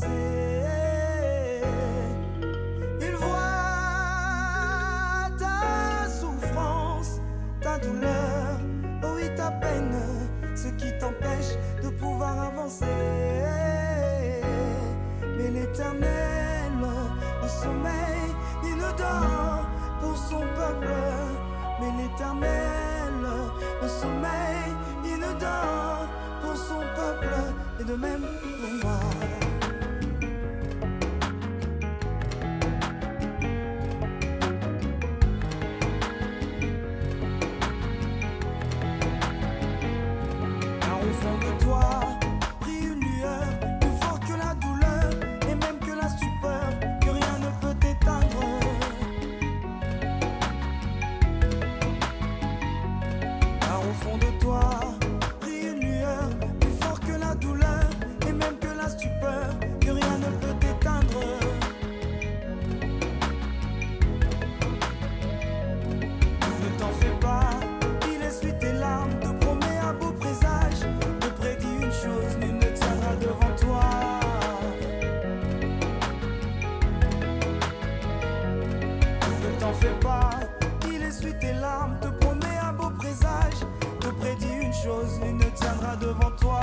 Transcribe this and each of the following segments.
pensée. Il voit ta souffrance, ta douleur, oh oui ta peine, ce qui t'empêche de pouvoir avancer. Mais l'Éternel au sommeil, il ne dort pour son peuple. Mais l'Éternel au sommeil, il ne dort pour son peuple. Et de même pour moi. Car au fond de toi brille une lueur plus forte que la douleur et même que la stupeur, que rien ne peut éteindre. Car au fond de toi brille une lueur plus forte que la douleur. Nul ne tiendra devant toi.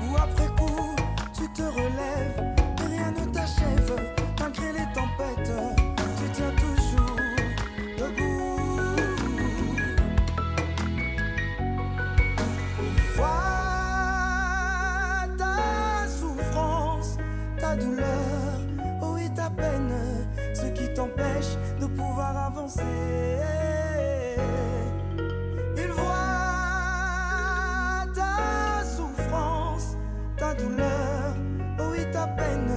Coup après coup, tu te relèves et rien ne t'achève. Malgré les tempêtes, tu tiens toujours debout. Vois ta souffrance, ta douleur, oh et ta peine, ce qui t'empêche de pouvoir avancer. Il voit ta souffrance, ta douleur, oh et ta peine,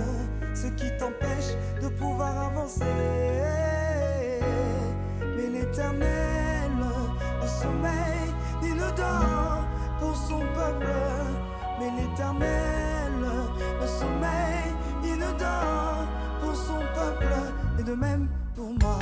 ce qui t'empêche de pouvoir avancer. Mais l'Éternel au sommeil, il ne dort pour son peuple. Mais l'Éternel au sommeil, il ne dort pour son peuple. Et de même pour moi.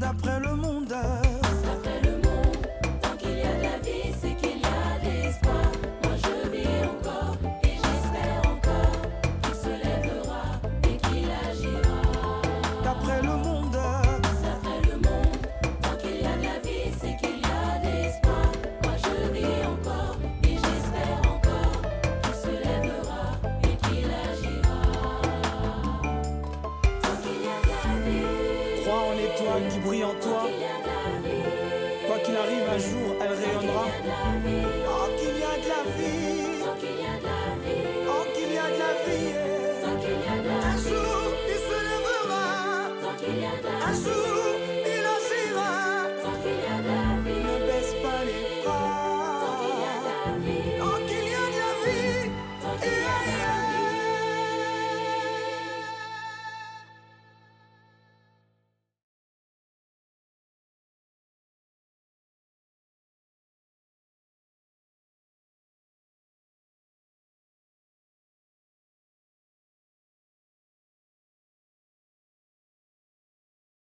D'après le monde, tant qu'il y a de la vie, c'est qu'il y a de l'espoir. Moi je vis encore et j'espère encore qu'il se lèvera et qu'il agira. D'après le monde, tant qu'il y a de la vie, c'est qu'il y a de l'espoir. Moi je vis encore et j'espère encore qu'il se lèvera et qu'il agira. Tant qu'il y a de la vie, crois en l'étoile qui brille en toi. Quoi qu'il arrive, un jour, elle rayonnera. Oh, qu'il y a de la vie. Oh, qu'il y a de la vie. Oh, qu'il y a de la vie. Un jour, il se lèvera. Un jour.